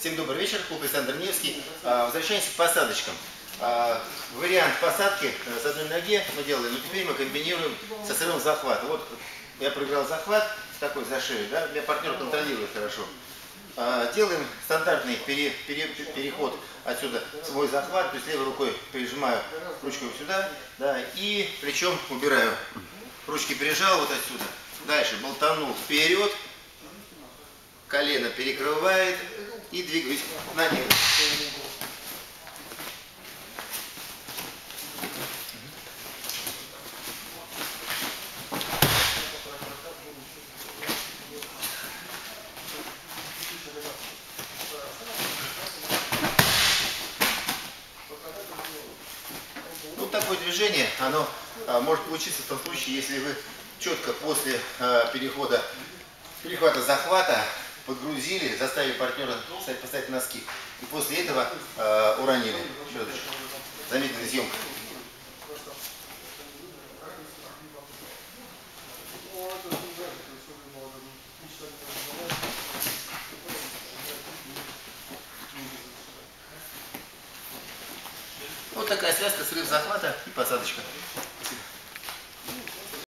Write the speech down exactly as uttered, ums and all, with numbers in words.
Всем добрый вечер, клуб Александр Невский. Возвращаемся к посадочкам. Вариант посадки с одной ноги мы делаем, но теперь мы комбинируем со срывом захвата. Вот я проиграл захват, такой за шею, да? Меня партнер контролирует хорошо. Делаем стандартный пере, пере, переход отсюда, свой захват, то есть левой рукой прижимаю ручку сюда, да, и плечом убираю. Ручки прижал вот отсюда, дальше болтанул вперед, колено перекрывает и двигаюсь на него. Такое движение, оно а, может получиться в том случае, если вы четко после а, перехода, перехвата захвата подгрузили, заставили партнера поставить носки. И после этого а, уронили. Замедленная съемка. Вот такая связка, срыв захвата и посадочка.